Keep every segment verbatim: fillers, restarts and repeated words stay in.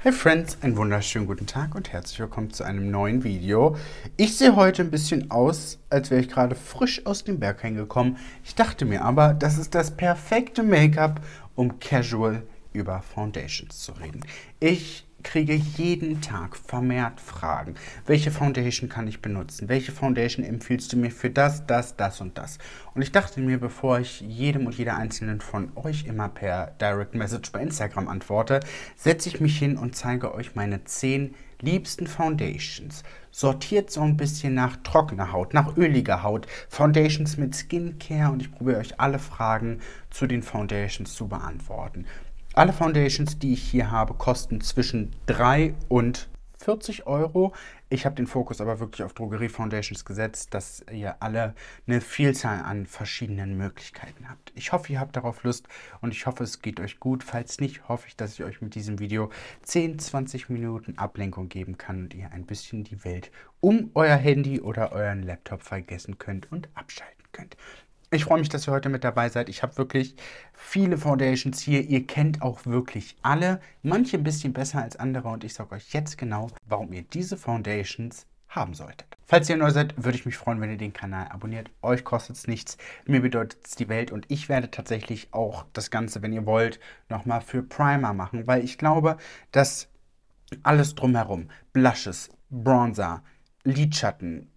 Hey Friends, einen wunderschönen guten Tag und herzlich willkommen zu einem neuen Video. Ich sehe heute ein bisschen aus, als wäre ich gerade frisch aus dem Berg reingekommen. Ich dachte mir aber, das ist das perfekte Make-up, um casual über Foundations zu reden. Ich kriege jeden Tag vermehrt Fragen. Welche Foundation kann ich benutzen? Welche Foundation empfiehlst du mir für das, das, das und das? Und ich dachte mir, bevor ich jedem und jeder einzelnen von euch immer per Direct Message bei Instagram antworte, setze ich mich hin und zeige euch meine zehn liebsten Foundations. Sortiert so ein bisschen nach trockener Haut, nach öliger Haut, Foundations mit Skincare, und ich probiere euch alle Fragen zu den Foundations zu beantworten. Alle Foundations, die ich hier habe, kosten zwischen drei und vierzig Euro. Ich habe den Fokus aber wirklich auf Drogerie-Foundations gesetzt, dass ihr alle eine Vielzahl an verschiedenen Möglichkeiten habt. Ich hoffe, ihr habt darauf Lust und ich hoffe, es geht euch gut. Falls nicht, hoffe ich, dass ich euch mit diesem Video zehn, zwanzig Minuten Ablenkung geben kann und ihr ein bisschen die Welt um euer Handy oder euren Laptop vergessen könnt und abschalten könnt. Ich freue mich, dass ihr heute mit dabei seid. Ich habe wirklich viele Foundations hier. Ihr kennt auch wirklich alle. Manche ein bisschen besser als andere. Und ich sage euch jetzt genau, warum ihr diese Foundations haben solltet. Falls ihr neu seid, würde ich mich freuen, wenn ihr den Kanal abonniert. Euch kostet es nichts, mir bedeutet es die Welt, und ich werde tatsächlich auch das Ganze, wenn ihr wollt, nochmal für Primer machen. Weil ich glaube, dass alles drumherum, Blushes, Bronzer, Lidschatten,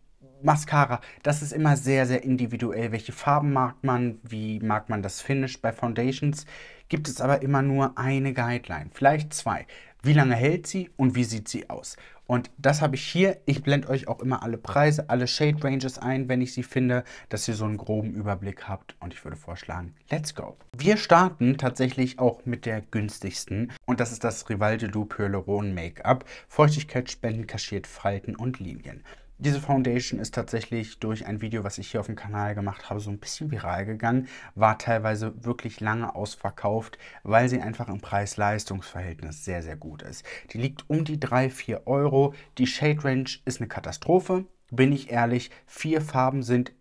Mascara, das ist immer sehr, sehr individuell. Welche Farben mag man? Wie mag man das Finish? Bei Foundations gibt es aber immer nur eine Guideline, vielleicht zwei. Wie lange hält sie und wie sieht sie aus? Und das habe ich hier. Ich blende euch auch immer alle Preise, alle Shade Ranges ein, wenn ich sie finde, dass ihr so einen groben Überblick habt. Und ich würde vorschlagen, let's go. Wir starten tatsächlich auch mit der günstigsten. Und das ist das Rival de Hyaluron Make-Up. Feuchtigkeitsspenden, kaschiert Falten und Linien. Diese Foundation ist tatsächlich durch ein Video, was ich hier auf dem Kanal gemacht habe, so ein bisschen viral gegangen, war teilweise wirklich lange ausverkauft, weil sie einfach im Preis-Leistungs-Verhältnis sehr, sehr gut ist. Die liegt um die drei, vier Euro. Die Shade Range ist eine Katastrophe, bin ich ehrlich. Vier Farben sind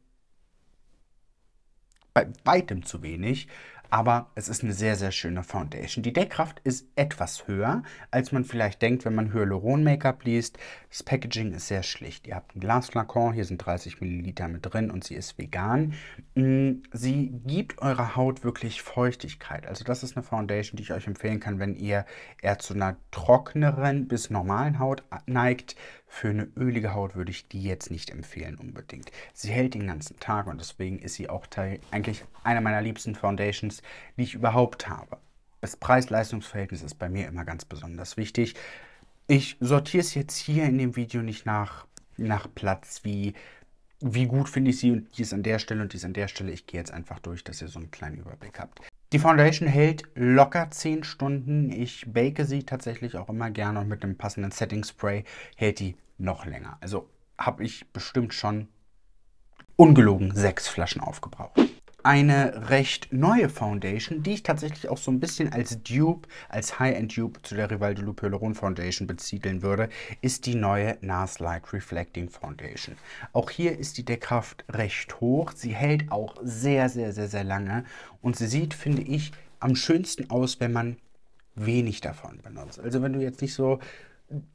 bei weitem zu wenig. Aber es ist eine sehr, sehr schöne Foundation. Die Deckkraft ist etwas höher, als man vielleicht denkt, wenn man Hyaluron-Make-up liest. Das Packaging ist sehr schlicht. Ihr habt einen Glasflakon, hier sind dreißig Milliliter mit drin und sie ist vegan. Sie gibt eurer Haut wirklich Feuchtigkeit. Also das ist eine Foundation, die ich euch empfehlen kann, wenn ihr eher zu einer trockeneren bis normalen Haut neigt. Für eine ölige Haut würde ich die jetzt nicht empfehlen unbedingt. Sie hält den ganzen Tag und deswegen ist sie auch Teil, eigentlich einer meiner liebsten Foundations, die ich überhaupt habe. Das Preis-Leistungs-Verhältnis ist bei mir immer ganz besonders wichtig. Ich sortiere es jetzt hier in dem Video nicht nach, nach Platz, wie, wie gut finde ich sie und die ist an der Stelle und die ist an der Stelle. Ich gehe jetzt einfach durch, dass ihr so einen kleinen Überblick habt. Die Foundation hält locker zehn Stunden. Ich bake sie tatsächlich auch immer gerne und mit dem passenden Setting Spray hält die noch länger. Also habe ich bestimmt schon ungelogen sechs Flaschen aufgebraucht. Eine recht neue Foundation, die ich tatsächlich auch so ein bisschen als Dupe, als High-End-Dupe zu der Rival de Hyaluron Foundation beziedeln würde, ist die neue Nars Light Reflecting Foundation. Auch hier ist die Deckkraft recht hoch. Sie hält auch sehr, sehr, sehr, sehr lange. Und sie sieht, finde ich, am schönsten aus, wenn man wenig davon benutzt. Also wenn du jetzt nicht so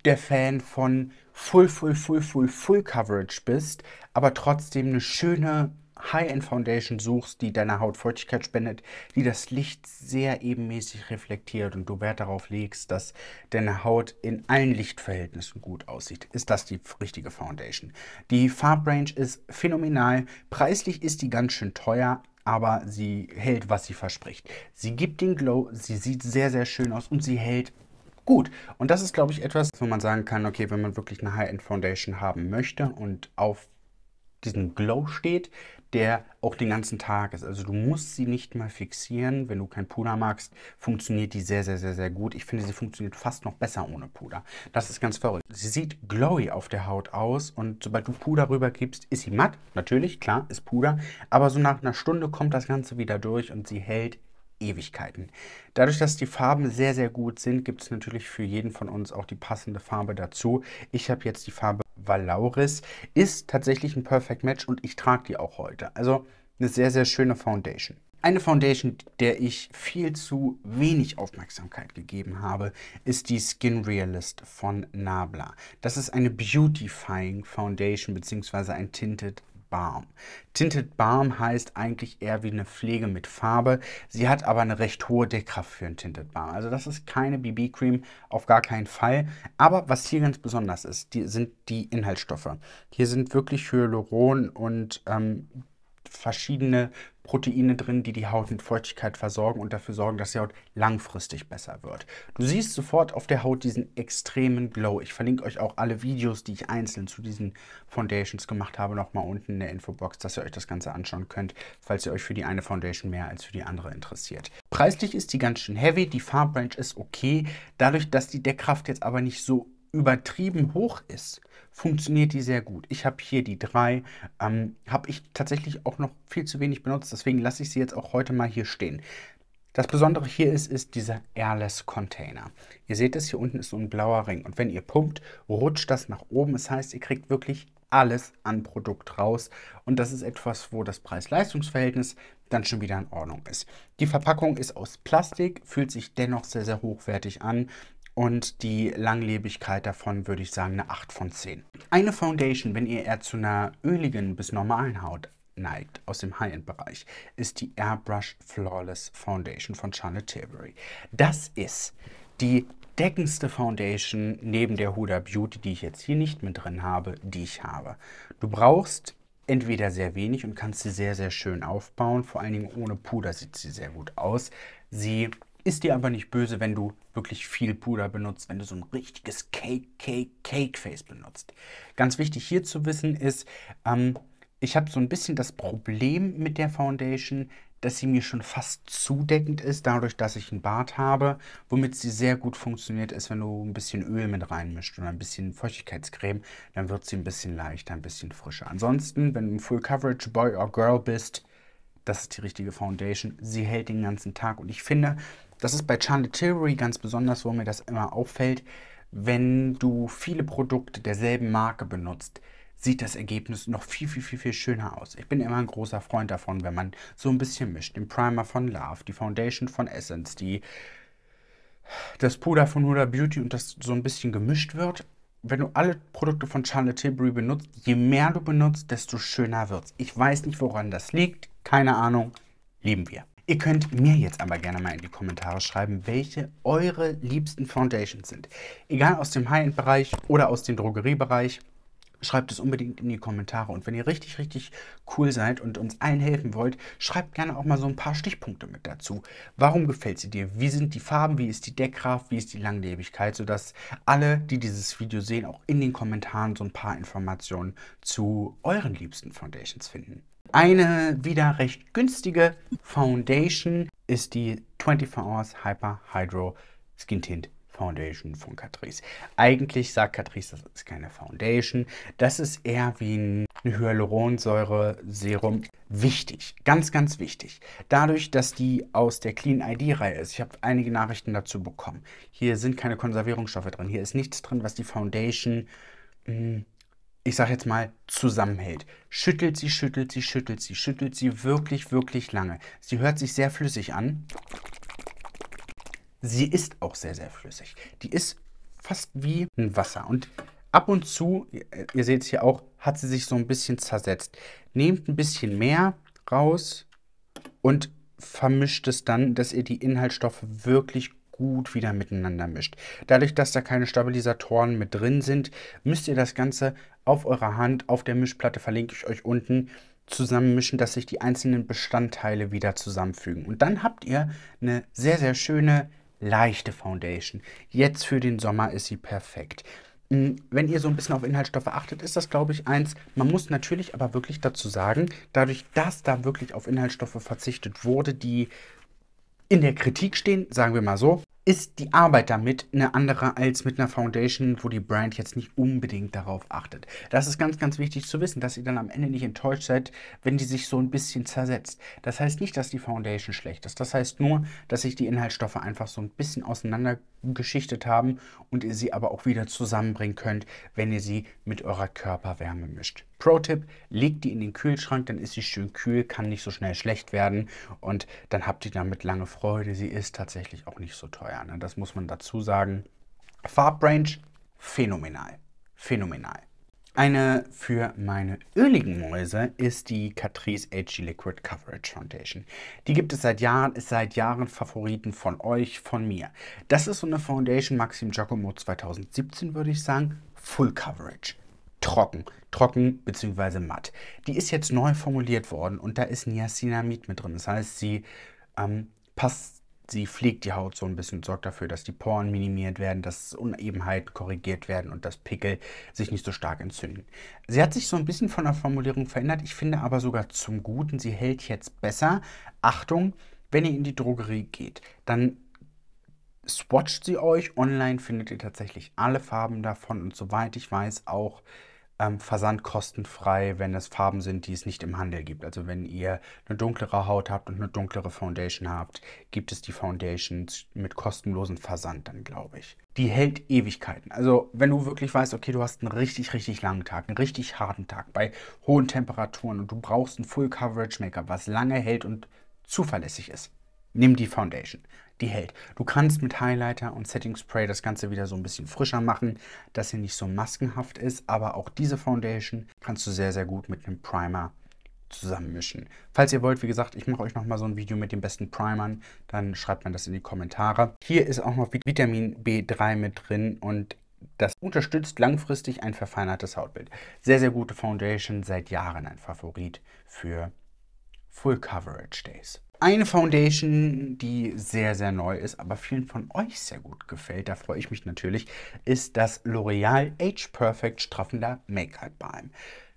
der Fan von Full, Full, Full, Full, Full Coverage bist, aber trotzdem eine schöne High-End-Foundation suchst, die deiner Haut Feuchtigkeit spendet, die das Licht sehr ebenmäßig reflektiert und du Wert darauf legst, dass deine Haut in allen Lichtverhältnissen gut aussieht, ist das die richtige Foundation. Die Farbrange ist phänomenal, preislich ist die ganz schön teuer, aber sie hält, was sie verspricht. Sie gibt den Glow, sie sieht sehr, sehr schön aus und sie hält gut. Und das ist, glaube ich, etwas, wo man sagen kann, okay, wenn man wirklich eine High-End-Foundation haben möchte und auf diesen Glow steht, der auch den ganzen Tag ist. Also du musst sie nicht mal fixieren. Wenn du kein Puder magst, funktioniert die sehr, sehr, sehr, sehr gut. Ich finde, sie funktioniert fast noch besser ohne Puder. Das ist ganz verrückt. Sie sieht glowy auf der Haut aus und sobald du Puder rüber gibst, ist sie matt. Natürlich, klar, ist Puder. Aber so nach einer Stunde kommt das Ganze wieder durch und sie hält Ewigkeiten. Dadurch, dass die Farben sehr, sehr gut sind, gibt es natürlich für jeden von uns auch die passende Farbe dazu. Ich habe jetzt die Farbe Valauris, ist tatsächlich ein Perfect Match und ich trage die auch heute. Also eine sehr, sehr schöne Foundation. Eine Foundation, der ich viel zu wenig Aufmerksamkeit gegeben habe, ist die Skin Realist von Nabla. Das ist eine Beautifying Foundation bzw. ein Tinted Balm. Tinted Balm heißt eigentlich eher wie eine Pflege mit Farbe. Sie hat aber eine recht hohe Deckkraft für einen Tinted Balm. Also das ist keine B B-Cream, auf gar keinen Fall. Aber was hier ganz besonders ist, die, sind die Inhaltsstoffe. Hier sind wirklich Hyaluron und ähm, verschiedene Proteine drin, die die Haut mit Feuchtigkeit versorgen und dafür sorgen, dass die Haut langfristig besser wird. Du siehst sofort auf der Haut diesen extremen Glow. Ich verlinke euch auch alle Videos, die ich einzeln zu diesen Foundations gemacht habe, nochmal unten in der Infobox, dass ihr euch das Ganze anschauen könnt, falls ihr euch für die eine Foundation mehr als für die andere interessiert. Preislich ist die ganz schön heavy, die Farbrange ist okay. Dadurch, dass die Deckkraft jetzt aber nicht so übertrieben hoch ist, funktioniert die sehr gut. Ich habe hier die drei, ähm, habe ich tatsächlich auch noch viel zu wenig benutzt, deswegen lasse ich sie jetzt auch heute mal hier stehen. Das Besondere hier ist, ist dieser Airless Container. Ihr seht es, hier unten ist so ein blauer Ring und wenn ihr pumpt, rutscht das nach oben. Das heißt, ihr kriegt wirklich alles an Produkt raus und das ist etwas, wo das Preis-Leistungs-Verhältnis dann schon wieder in Ordnung ist. Die Verpackung ist aus Plastik, fühlt sich dennoch sehr, sehr hochwertig an. Und die Langlebigkeit davon würde ich sagen eine acht von zehn. Eine Foundation, wenn ihr eher zu einer öligen bis normalen Haut neigt, aus dem High-End-Bereich, ist die Airbrush Flawless Foundation von Charlotte Tilbury. Das ist die deckendste Foundation neben der Huda Beauty, die ich jetzt hier nicht mit drin habe, die ich habe. Du brauchst entweder sehr wenig und kannst sie sehr, sehr schön aufbauen. Vor allen Dingen ohne Puder sieht sie sehr gut aus. Sie ist dir aber nicht böse, wenn du wirklich viel Puder benutzt, wenn du so ein richtiges Cake, Cake, Cake-Face benutzt. Ganz wichtig hier zu wissen ist, ähm, ich habe so ein bisschen das Problem mit der Foundation, dass sie mir schon fast zudeckend ist, dadurch, dass ich einen Bart habe. Womit sie sehr gut funktioniert ist, wenn du ein bisschen Öl mit reinmischt oder ein bisschen Feuchtigkeitscreme, dann wird sie ein bisschen leichter, ein bisschen frischer. Ansonsten, wenn du ein Full-Coverage-Boy or Girl bist, das ist die richtige Foundation. Sie hält den ganzen Tag und ich finde, das ist bei Charlotte Tilbury ganz besonders, wo mir das immer auffällt. Wenn du viele Produkte derselben Marke benutzt, sieht das Ergebnis noch viel, viel, viel, viel schöner aus. Ich bin immer ein großer Freund davon, wenn man so ein bisschen mischt. Den Primer von Love, die Foundation von Essence, die, das Puder von Huda Beauty und das so ein bisschen gemischt wird. Wenn du alle Produkte von Charlotte Tilbury benutzt, je mehr du benutzt, desto schöner wird es. Ich weiß nicht, woran das liegt. Keine Ahnung. Lieben wir. Ihr könnt mir jetzt aber gerne mal in die Kommentare schreiben, welche eure liebsten Foundations sind. Egal aus dem High-End-Bereich oder aus dem Drogeriebereich, schreibt es unbedingt in die Kommentare. Und wenn ihr richtig, richtig cool seid und uns allen helfen wollt, schreibt gerne auch mal so ein paar Stichpunkte mit dazu. Warum gefällt sie dir? Wie sind die Farben? Wie ist die Deckkraft? Wie ist die Langlebigkeit? Sodass alle, die dieses Video sehen, auch in den Kommentaren so ein paar Informationen zu euren liebsten Foundations finden. Eine wieder recht günstige Foundation ist die twenty-four hours Hyper Hydro Skin Tint Foundation von Catrice. Eigentlich sagt Catrice, das ist keine Foundation. Das ist eher wie ein Hyaluronsäure-Serum. Wichtig, ganz, ganz wichtig. Dadurch, dass die aus der Clean I D-Reihe ist, ich habe einige Nachrichten dazu bekommen. Hier sind keine Konservierungsstoffe drin. Hier ist nichts drin, was die Foundation, mh, ich sage jetzt mal, zusammenhält. Schüttelt sie, schüttelt sie, schüttelt sie, schüttelt sie wirklich, wirklich lange. Sie hört sich sehr flüssig an. Sie ist auch sehr, sehr flüssig. Die ist fast wie ein Wasser. Und ab und zu, ihr seht es hier auch, hat sie sich so ein bisschen zersetzt. Nehmt ein bisschen mehr raus und vermischt es dann, dass ihr die Inhaltsstoffe wirklich gut gut wieder miteinander mischt. Dadurch, dass da keine Stabilisatoren mit drin sind, müsst ihr das Ganze auf eurer Hand, auf der Mischplatte, verlinke ich euch unten, zusammenmischen, dass sich die einzelnen Bestandteile wieder zusammenfügen. Und dann habt ihr eine sehr, sehr schöne, leichte Foundation. Jetzt für den Sommer ist sie perfekt. Wenn ihr so ein bisschen auf Inhaltsstoffe achtet, ist das, glaube ich, eins. Man muss natürlich aber wirklich dazu sagen, dadurch, dass da wirklich auf Inhaltsstoffe verzichtet wurde, die in der Kritik stehen, sagen wir mal so, ist die Arbeit damit eine andere als mit einer Foundation, wo die Brand jetzt nicht unbedingt darauf achtet. Das ist ganz, ganz wichtig zu wissen, dass ihr dann am Ende nicht enttäuscht seid, wenn die sich so ein bisschen zersetzt. Das heißt nicht, dass die Foundation schlecht ist. Das heißt nur, dass sich die Inhaltsstoffe einfach so ein bisschen auseinandergeschichtet haben und ihr sie aber auch wieder zusammenbringen könnt, wenn ihr sie mit eurer Körperwärme mischt. Pro-Tipp, legt die in den Kühlschrank, dann ist sie schön kühl, kann nicht so schnell schlecht werden und dann habt ihr damit lange Freude. Sie ist tatsächlich auch nicht so teuer, ne? Das muss man dazu sagen. Farbrange, phänomenal, phänomenal. Eine für meine öligen Mäuse ist die Catrice H D Liquid Coverage Foundation. Die gibt es seit Jahren, ist seit Jahren Favoriten von euch, von mir. Das ist so eine Foundation Maxim Giacomo zweitausendsiebzehn, würde ich sagen, Full Coverage. Trocken, trocken bzw. matt. Die ist jetzt neu formuliert worden und da ist Niacinamid mit drin. Das heißt, sie ähm, passt, sie pflegt die Haut so ein bisschen und sorgt dafür, dass die Poren minimiert werden, dass Unebenheiten korrigiert werden und dass Pickel sich nicht so stark entzünden. Sie hat sich so ein bisschen von der Formulierung verändert. Ich finde aber sogar zum Guten, sie hält jetzt besser. Achtung, wenn ihr in die Drogerie geht, dann swatcht sie euch. Online findet ihr tatsächlich alle Farben davon und soweit ich weiß auch Ähm, Versand kostenfrei, wenn es Farben sind, die es nicht im Handel gibt. Also wenn ihr eine dunklere Haut habt und eine dunklere Foundation habt, gibt es die Foundations mit kostenlosen Versand dann, glaube ich. Die hält Ewigkeiten. Also wenn du wirklich weißt, okay, du hast einen richtig, richtig langen Tag, einen richtig harten Tag bei hohen Temperaturen und du brauchst ein Full-Coverage-Make-up, was lange hält und zuverlässig ist, nimm die Foundation. Die hält. Du kannst mit Highlighter und Setting Spray das Ganze wieder so ein bisschen frischer machen, dass sie nicht so maskenhaft ist. Aber auch diese Foundation kannst du sehr, sehr gut mit einem Primer zusammenmischen. Falls ihr wollt, wie gesagt, ich mache euch nochmal so ein Video mit den besten Primern, dann schreibt mir das in die Kommentare. Hier ist auch noch Vitamin B drei mit drin und das unterstützt langfristig ein verfeinertes Hautbild. Sehr, sehr gute Foundation, seit Jahren ein Favorit für Full Coverage Days. Eine Foundation, die sehr, sehr neu ist, aber vielen von euch sehr gut gefällt, da freue ich mich natürlich, ist das L'Oreal Age Perfect Straffender Make-Up Balm.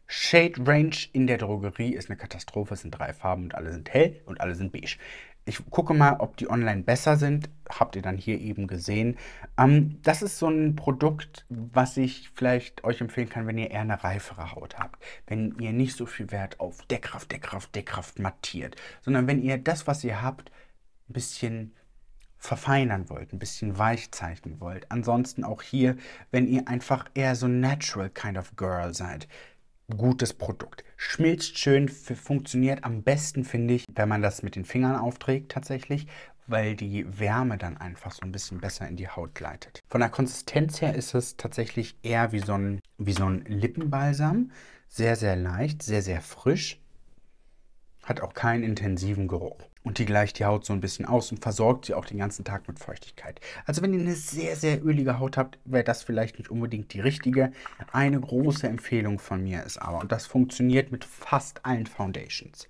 Shade Range in der Drogerie ist eine Katastrophe, es sind drei Farben und alle sind hell und alle sind beige. Ich gucke mal, ob die online besser sind, habt ihr dann hier eben gesehen. Ähm, das ist so ein Produkt, was ich vielleicht euch empfehlen kann, wenn ihr eher eine reifere Haut habt. Wenn ihr nicht so viel Wert auf Deckkraft, Deckkraft, Deckkraft mattiert, sondern wenn ihr das, was ihr habt, ein bisschen verfeinern wollt, ein bisschen weich zeichnen wollt. Ansonsten auch hier, wenn ihr einfach eher so natural kind of girl seid, gutes Produkt. Schmilzt schön, funktioniert am besten, finde ich, wenn man das mit den Fingern aufträgt tatsächlich, weil die Wärme dann einfach so ein bisschen besser in die Haut gleitet. Von der Konsistenz her ist es tatsächlich eher wie so ein, wie so ein Lippenbalsam. Sehr, sehr leicht, sehr, sehr frisch. Hat auch keinen intensiven Geruch. Und die gleicht die Haut so ein bisschen aus und versorgt sie auch den ganzen Tag mit Feuchtigkeit. Also wenn ihr eine sehr, sehr ölige Haut habt, wäre das vielleicht nicht unbedingt die richtige. Eine große Empfehlung von mir ist aber, und das funktioniert mit fast allen Foundations,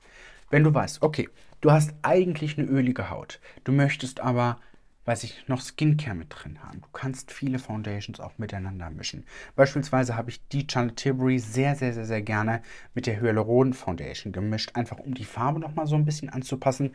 wenn du weißt, okay, du hast eigentlich eine ölige Haut, du möchtest aber, weiß ich, noch Skincare mit drin haben. Du kannst viele Foundations auch miteinander mischen. Beispielsweise habe ich die Charlotte Tilbury sehr, sehr, sehr, sehr gerne mit der Hyaluron Foundation gemischt, einfach um die Farbe nochmal so ein bisschen anzupassen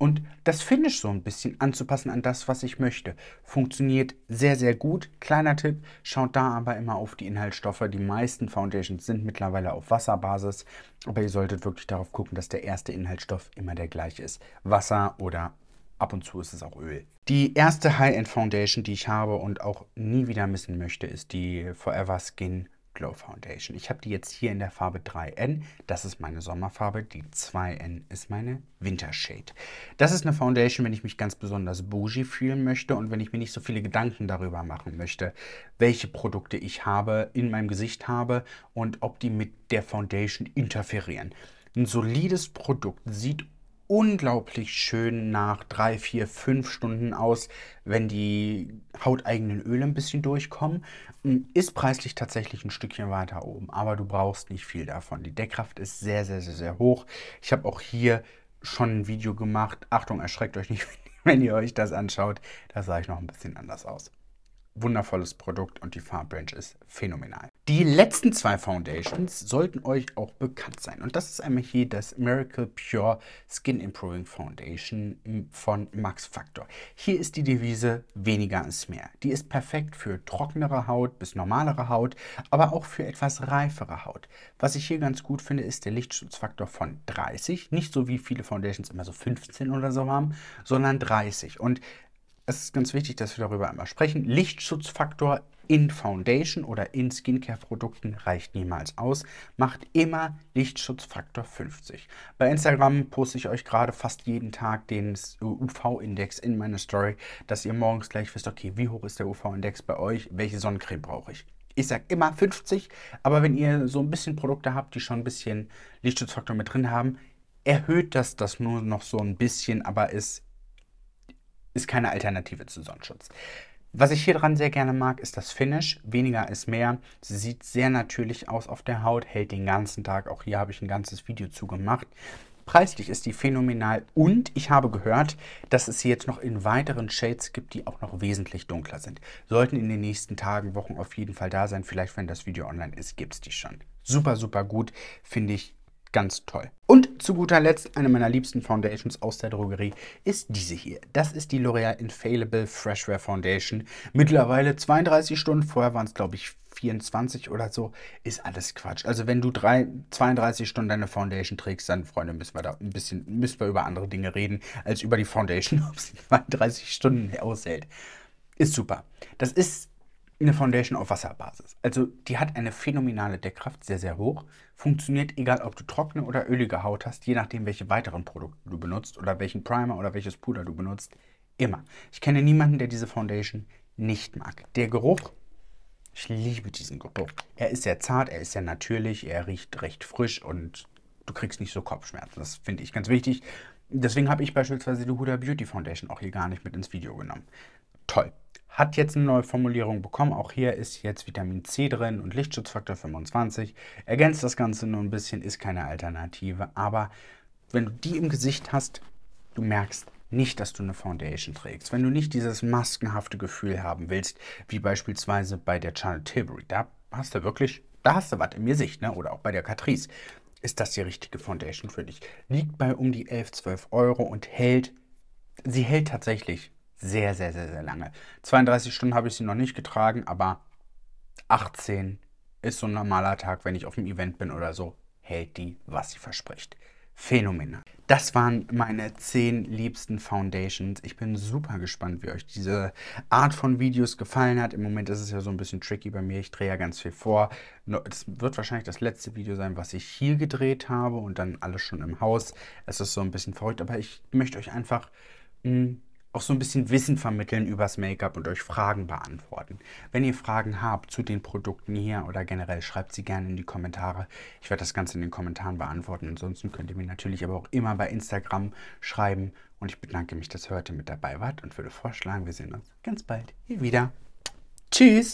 und das Finish so ein bisschen anzupassen an das, was ich möchte. Funktioniert sehr, sehr gut. Kleiner Tipp, schaut da aber immer auf die Inhaltsstoffe. Die meisten Foundations sind mittlerweile auf Wasserbasis, aber ihr solltet wirklich darauf gucken, dass der erste Inhaltsstoff immer der gleiche ist. Wasser oder ab und zu ist es auch Öl. Die erste High-End-Foundation, die ich habe und auch nie wieder missen möchte, ist die Forever Skin Glow Foundation. Ich habe die jetzt hier in der Farbe drei N. Das ist meine Sommerfarbe. Die zwei N ist meine Wintershade. Das ist eine Foundation, wenn ich mich ganz besonders bougie fühlen möchte und wenn ich mir nicht so viele Gedanken darüber machen möchte, welche Produkte ich habe, in meinem Gesicht habe und ob die mit der Foundation interferieren. Ein solides Produkt sieht unglaublich schön nach drei, vier, fünf Stunden aus, wenn die hauteigenen Öle ein bisschen durchkommen. Ist preislich tatsächlich ein Stückchen weiter oben, aber du brauchst nicht viel davon. Die Deckkraft ist sehr, sehr, sehr, sehr hoch. Ich habe auch hier schon ein Video gemacht. Achtung, erschreckt euch nicht, wenn ihr euch das anschaut. Da sah ich noch ein bisschen anders aus. Wundervolles Produkt und die Farbrange ist phänomenal. Die letzten zwei Foundations sollten euch auch bekannt sein. Und das ist einmal hier das Miracle Pure Skin Improving Foundation von Max Factor. Hier ist die Devise, weniger ist mehr. Die ist perfekt für trockenere Haut bis normalere Haut, aber auch für etwas reifere Haut. Was ich hier ganz gut finde, ist der Lichtschutzfaktor von dreißig. Nicht so wie viele Foundations immer so fünfzehn oder so haben, sondern dreißig. Und es ist ganz wichtig, dass wir darüber einmal sprechen. Lichtschutzfaktor in Foundation oder in Skincare-Produkten reicht niemals aus. Macht immer Lichtschutzfaktor fünfzig. Bei Instagram poste ich euch gerade fast jeden Tag den U V-Index in meine Story, dass ihr morgens gleich wisst, okay, wie hoch ist der U V-Index bei euch, welche Sonnencreme brauche ich. Ich sage immer fünfzig, aber wenn ihr so ein bisschen Produkte habt, die schon ein bisschen Lichtschutzfaktor mit drin haben, erhöht das das nur noch so ein bisschen, aber es ist keine Alternative zu Sonnenschutz. Was ich hier dran sehr gerne mag, ist das Finish. Weniger ist mehr. Sie sieht sehr natürlich aus auf der Haut, hält den ganzen Tag. Auch hier habe ich ein ganzes Video zu gemacht. Preislich ist die phänomenal und ich habe gehört, dass es sie jetzt noch in weiteren Shades gibt, die auch noch wesentlich dunkler sind. Sollten in den nächsten Tagen, Wochen auf jeden Fall da sein. Vielleicht, wenn das Video online ist, gibt es die schon. Super, super gut, finde ich. Ganz toll. Und zu guter Letzt, eine meiner liebsten Foundations aus der Drogerie ist diese hier. Das ist die L'Oreal Infallible Freshwear Foundation. Mittlerweile zweiunddreißig Stunden, vorher waren es glaube ich vierundzwanzig oder so, ist alles Quatsch. Also wenn du drei, zweiunddreißig Stunden deine Foundation trägst, dann, Freunde, müssen wir da ein bisschen, müssen wir über andere Dinge reden, als über die Foundation, ob sie zweiunddreißig Stunden aushält. Ist super. Das ist eine Foundation auf Wasserbasis. Also die hat eine phänomenale Deckkraft, sehr, sehr hoch. Funktioniert, egal ob du trockene oder ölige Haut hast, je nachdem, welche weiteren Produkte du benutzt oder welchen Primer oder welches Puder du benutzt, immer. Ich kenne niemanden, der diese Foundation nicht mag. Der Geruch, ich liebe diesen Geruch. Er ist sehr zart, er ist sehr natürlich, er riecht recht frisch und du kriegst nicht so Kopfschmerzen. Das finde ich ganz wichtig. Deswegen habe ich beispielsweise die Huda Beauty Foundation auch hier gar nicht mit ins Video genommen. Toll. Hat jetzt eine neue Formulierung bekommen. Auch hier ist jetzt Vitamin C drin und Lichtschutzfaktor fünfundzwanzig. Ergänzt das Ganze nur ein bisschen, ist keine Alternative. Aber wenn du die im Gesicht hast, du merkst nicht, dass du eine Foundation trägst. Wenn du nicht dieses maskenhafte Gefühl haben willst, wie beispielsweise bei der Charlotte Tilbury. Da hast du wirklich, da hast du was im Gesicht, ne? Oder auch bei der Catrice. Ist das die richtige Foundation für dich? Liegt bei um die elf, zwölf Euro und hält, sie hält tatsächlich sehr, sehr, sehr, sehr lange. zweiunddreißig Stunden habe ich sie noch nicht getragen, aber achtzehn ist so ein normaler Tag, wenn ich auf dem Event bin oder so, hält die, was sie verspricht. Phänomenal. Das waren meine zehn liebsten Foundations. Ich bin super gespannt, wie euch diese Art von Videos gefallen hat. Im Moment ist es ja so ein bisschen tricky bei mir. Ich drehe ja ganz viel vor. Das wird wahrscheinlich das letzte Video sein, was ich hier gedreht habe und dann alles schon im Haus. Es ist so ein bisschen verrückt, aber ich möchte euch einfach mh, auch so ein bisschen Wissen vermitteln übers Make-up und euch Fragen beantworten. Wenn ihr Fragen habt zu den Produkten hier oder generell, schreibt sie gerne in die Kommentare. Ich werde das Ganze in den Kommentaren beantworten. Ansonsten könnt ihr mir natürlich aber auch immer bei Instagram schreiben. Und ich bedanke mich, dass ihr heute mit dabei wart und würde vorschlagen, wir sehen uns ganz bald hier wieder. Tschüss!